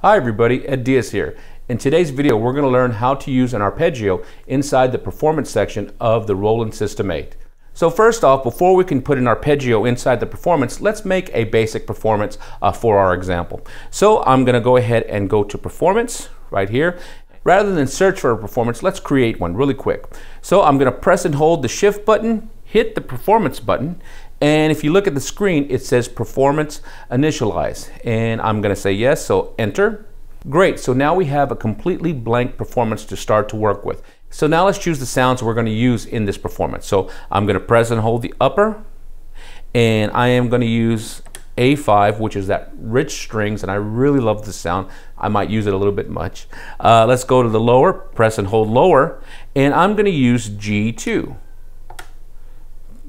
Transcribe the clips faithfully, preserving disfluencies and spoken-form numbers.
Hi everybody, Ed Diaz here. In today's video, we're going to learn how to use an arpeggio inside the performance section of the Roland System eight. So first off, before we can put an arpeggio inside the performance, let's make a basic performance uh, for our example. So I'm going to go ahead and go to performance right here. Rather than search for a performance, let's create one really quick. So I'm going to press and hold the shift button, hit the performance button, and if you look at the screen, it says performance initialize, and I'm going to say yes, so enter. Great, so now we have a completely blank performance to start to work with. So now let's choose the sounds we're going to use in this performance. So I'm going to press and hold the upper, and I am going to use A five, which is that rich strings, and I really love this sound. I might use it a little bit much. Uh, let's go to the lower, press and hold lower, and I'm going to use G two.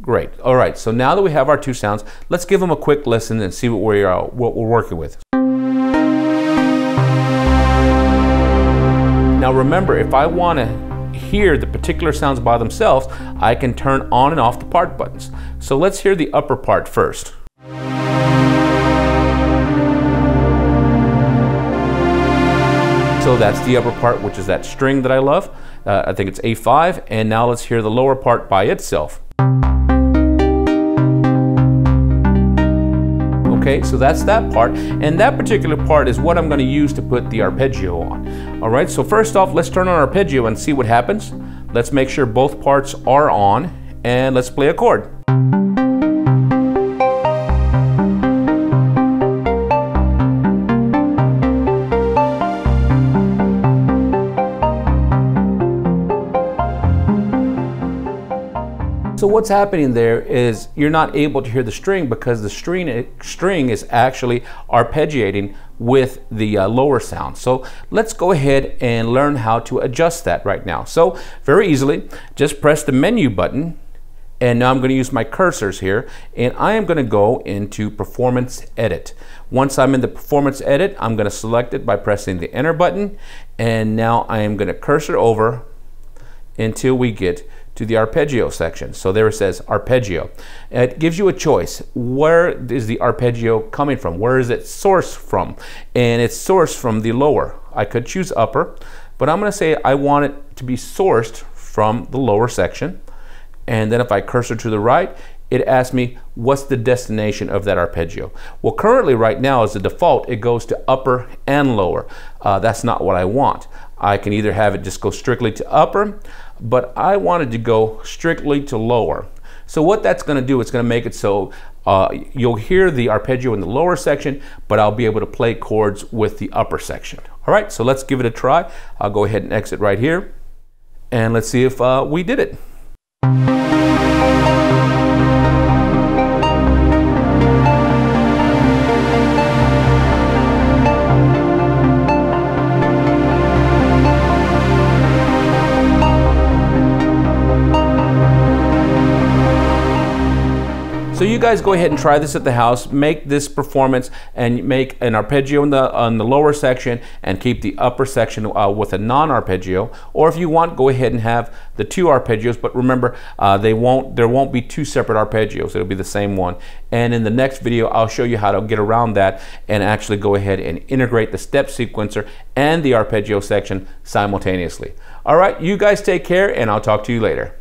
Great. All right, so now that we have our two sounds, let's give them a quick listen and see what we are, what we're working with. Now remember, if I want to hear the particular sounds by themselves, I can turn on and off the part buttons. So let's hear the upper part first. So that's the upper part, which is that string that I love. Uh, I think it's A five, and now let's hear the lower part by itself. Okay, so that's that part, and that particular part is what I'm going to use to put the arpeggio on. All right, so first off, let's turn on arpeggio and see what happens. Let's make sure both parts are on, and let's play a chord. So what's happening there is you're not able to hear the string because the string, string is actually arpeggiating with the uh, lower sound. So let's go ahead and learn how to adjust that right now. So very easily, just press the menu button, and now I'm going to use my cursors here, and I am going to go into performance edit. Once I'm in the performance edit, I'm going to select it by pressing the enter button, and now I am going to cursor over until we get to the arpeggio section. So there it says arpeggio. It gives you a choice. Where is the arpeggio coming from? Where is it sourced from? And it's sourced from the lower. I could choose upper, but I'm going to say I want it to be sourced from the lower section. And then if I cursor to the right, it asks me what's the destination of that arpeggio. Well, currently right now as the default, it goes to upper and lower. Uh, that's not what I want. I can either have it just go strictly to upper, but I wanted to go strictly to lower. So what that's going to do, it's going to make it so uh, you'll hear the arpeggio in the lower section, but I'll be able to play chords with the upper section. All right, so let's give it a try. I'll go ahead and exit right here, and let's see if uh, we did it. So you guys go ahead and try this at the house, make this performance and make an arpeggio in the, on the lower section and keep the upper section uh, with a non-arpeggio. Or if you want, go ahead and have the two arpeggios, but remember, uh, they won't, there won't be two separate arpeggios, it'll be the same one. And in the next video, I'll show you how to get around that and actually go ahead and integrate the step sequencer and the arpeggio section simultaneously. All right, you guys take care, and I'll talk to you later.